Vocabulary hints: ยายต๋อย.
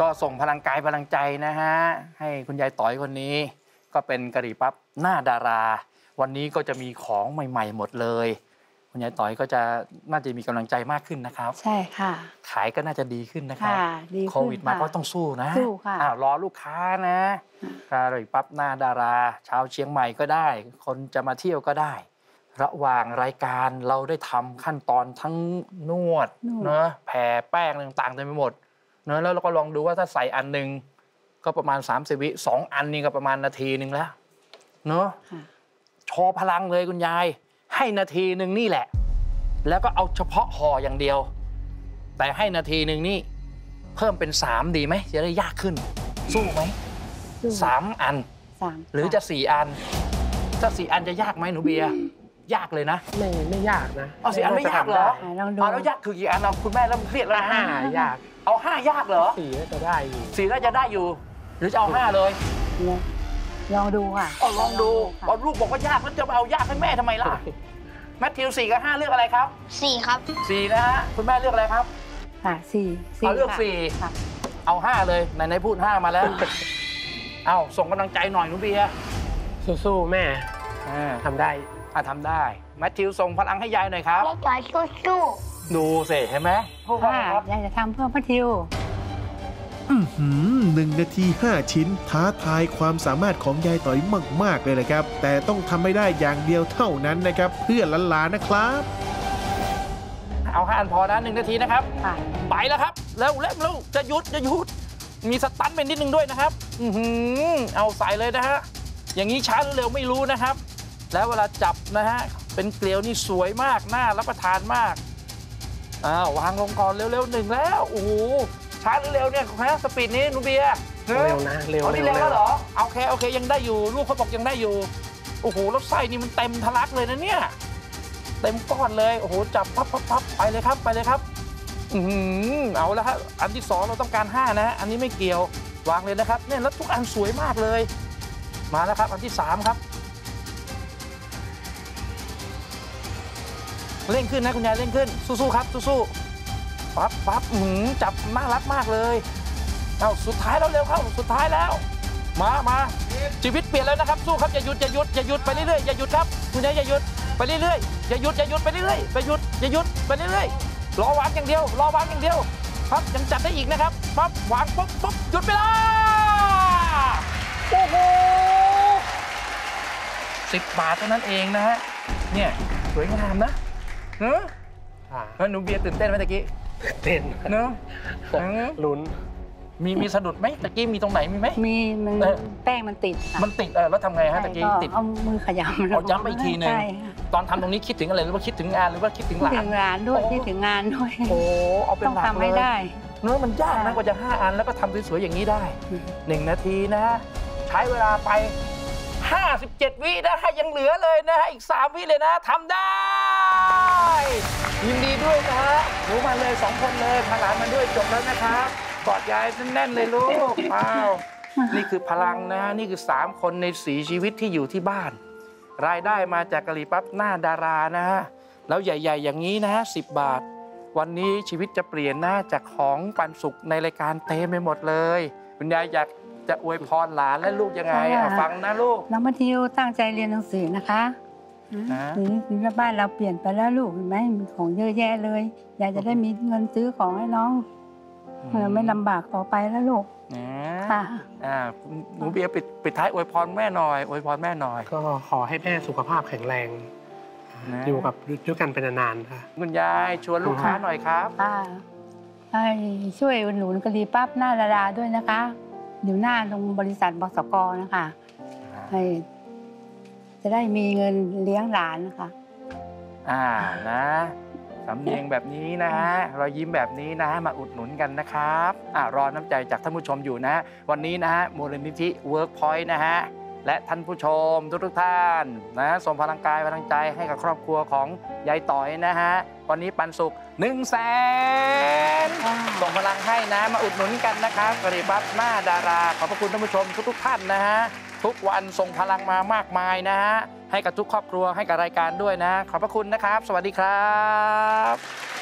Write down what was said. ก็ส่งพลังกายพลังใจนะฮะให้คุณยายต๋อยคนนี้ก็เป็นกะหรี่ปั๊บหน้าดาราวันนี้ก็จะมีของใหม่ๆหมดเลยคุณยายต๋อยก็จะน่าจะมีกำลังใจมากขึ้นนะครับใช่ค่ะขายก็น่าจะดีขึ้นนะครับโควิดมาก็ต้องสู้นะสู้ค่ะรอลูกค้านะกะหรี่ปั๊บหน้าดาราชาวเชียงใหม่ก็ได้คนจะมาเที่ยวก็ได้ระหว่างรายการเราได้ทำขั้นตอนทั้งนวดเนอะแผ่แป้งต่างๆเต็มไปหมดเนอะแล้วเราก็ลองดูว่าถ้าใส่อันหนึ่งก็ประมาณ30 วิสองอันนี้ก็ประมาณนาทีหนึ่งแล้วเนอะโชว์พลังเลยคุณยายให้นาทีหนึ่งนี่แหละแล้วก็เอาเฉพาะห่ออย่างเดียวแต่ให้นาทีหนึ่งนี่เพิ่มเป็น3ดีไหมจะได้ยากขึ้นสู้ไหม3 อันหรือจะ4 อันถ้า4 อันจะยากไหมหนูเบียร์ยากเลยนะไม่ยากนะเอา4 อันไม่ยากเหรอเอาแล้วยากคือกี่อันเอาคุณแม่แล้วเครียดแล้ว5ยากเอา5ยากเหรอ4จะได้อยู่หรือจะเอา5เลยลองดูค่ะอ๋อลองดูพอลูกบอกว่ายากแล้วจะเอายากให้แม่ทำไมล่ะแมทธิว4 กับ 5เลือกอะไรครับ4ครับ4นะฮะคุณแม่เลือกอะไรครับ4เอาเลือก4เอา5เลยไหนๆพูด5มาแล้วเอาส่งกำลังใจหน่อยหนูเบียร์สู้ๆแม่ทำได้ทำได้แมทธิวส่งพลังให้ยายหน่อยครับยายสู้ๆดูสิเห็นไหมยายจะทำเพื่อแมทธิว1 นาที 5 ชิ้นท้าทายความสามารถของยายต๋อยมากๆเลยนะครับแต่ต้องทำให้ได้อย่างเดียวเท่านั้นนะครับเพื่อล้านล้านนะครับเอา5 อันพอนะ1 นาทีนะครับไปแล้วครับแล้วเร็วจะหยุดมีสตันเป็นนิดนึงด้วยนะครับเอาใส่เลยนะฮะอย่างนี้ช้าหรือเร็วไม่รู้นะครับแล้วเวลาจับนะฮะเป็นเกลียวนี่สวยมากน่ารับประทานมากวางลงก่อนเร็วๆ1แล้วโอ้โหช้าหรือเร็วเนี่ยฮะสปีดนี้นูเบียเร็วนะเร็วเหรอโอเคยังได้อยู่ลูกเขาบอกยังได้อยู่โอ้โหแล้วไส้นี่มันเต็มทะลักเลยนะเนี่ยเต็มก้อนเลยโอ้โหจับพับไปเลยครับเอาแล้วครับอันที่2เราต้องการ5นะอันนี้ไม่เกี่ยววางเลยนะครับเนี่ยแล้วทุกอันสวยมากเลยมาแล้วครับอันที่3ครับเร่งขึ้นนะคุณยายเร่งขึ้นสู้ๆครับสู้ๆปั๊บจับน่ารักมากเลยเอาสุดท้ายแล้วเร็วเข้าสุดท้ายแล้วมาชีวิตเปลี่ยนแล้วนะครับสู้ครับอย่าหยุดไปเรื่อยๆอย่าหยุดครับคุณยายอย่าหยุดไปเรื่อยๆอย่าหยุดไปเรื่อยๆไปเรื่อยๆรอวางอย่างเดียวครับยังจับได้อีกนะครับปั๊บวางปุ๊บหยุดไปแล้วโอ้โห10 บาทเท่านั้นเองนะฮะเนี่ยสวยงามนะเนอะแล้วหนูเบียร์ตื่นเต้นไหมตะกี้ตื่นเต้นเนอะลุ้นมีสะดุดไหมตะกี้มีตรงไหนมีไหมมีมันแป้งมันติดแล้วทำไงฮะตะกี้ติดเอามือขยำเอาย้ำไปอีกทีหนึ่งตอนทำตรงนี้คิดถึงอะไรหรือว่าคิดถึงงานหรือว่าคิดถึงหลานด้วยคิดถึงงานด้วยโอ้เอาเป็นหลักเลยเนอะมันยากนะกว่าจะ5 อันแล้วก็ทำสวยๆอย่างนี้ได้1 นาทีนะใช้เวลาไป57 วินะฮะยังเหลือเลยนะฮะอีก3 วิเลยนะทำได้ยินดีด้วยนะฮะรู้มาเลย2 คนเลยพาหลานมาด้วยจบแล้วนะครับกอดยายแน่นๆเลยลูกอ้าวนี่คือพลังนะนี่คือ3 คนใน4 ชีวิตที่อยู่ที่บ้านรายได้มาจากกะหรี่ปั๊บหน้าดารานะฮะแล้วใหญ่ๆอย่างนี้นะ10 บาทวันนี้ชีวิตจะเปลี่ยนหน้าจากของปันสุกในรายการเต็มไปหมดเลยคุณยายอยากจะอวยพรหลานและลูกยังไงฟังนะลูกน้องมัธยมตั้งใจเรียนหนังสือนะคะนี่บ้านเราเปลี่ยนไปแล้วลูกเห็นไหมมีของเยอะแยะเลยอยากจะได้มีเงินซื้อของให้น้องไม่ลำบากต่อไปแล้วลูกค่ะหนูเบียร์ปิดท้ายอวยพรแม่หน่อยก็ขอให้แม่สุขภาพแข็งแรงอยู่กับด้วยกันเป็นนานๆค่ะคุณยายชวนลูกค้าหน่อยครับช่วยอุดหนุนกะหรี่ปั๊บหน้าดาราด้วยนะคะอยู่หน้าตรงบริษัทบสก.นะคะให้จะได้มีเงินเลี้ยงหลานนะคะนะสำเนียงแบบนี้นะฮะรอยยิ้มแบบนี้นะมาอุดหนุนกันนะครับรอน้ำใจจากท่านผู้ชมอยู่นะวันนี้นะฮะมูลนิธิเวิร์กพอยต์นะฮะและท่านผู้ชมทุกท่านนะส่งพลังกายพลังใจให้กับครอบครัวของยายต๋อยนะฮะวันนี้ปันสุก 100,000 ส่งพลังให้นะมาอุดหนุนกันนะครับกะหรี่ปั๊บหน้าดาราขอบพระคุณท่านผู้ชมทุกท่านนะฮะทุกวันส่งพลังมามากมายนะฮะให้กับทุกครอบครัวให้กับรายการด้วยนะขอบพระคุณนะครับสวัสดีครับ